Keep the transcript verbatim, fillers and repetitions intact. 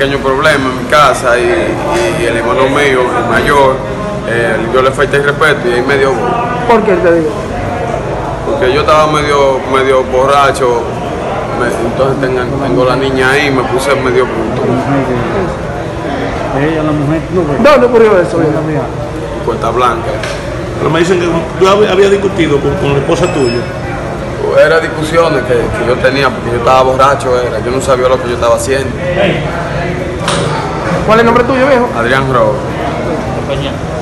pequeño problema en mi casa y, y, y el hermano mío, el mayor, eh, yo le falté el respeto y ahí me dio... ¿Por qué te digo? Porque yo estaba medio, medio borracho, me, entonces tengo, tengo la niña ahí y me puse medio punto. ¿Ella, la mujer? ¿Dónde ocurrió eso? Puerta Blanca. Pero me dicen que tú había discutido con, con la esposa tuya. Eran discusiones que, que yo tenía porque yo estaba borracho, era, yo no sabía lo que yo estaba haciendo. ¿Cuál es el nombre tuyo, viejo? Adrián Rojas.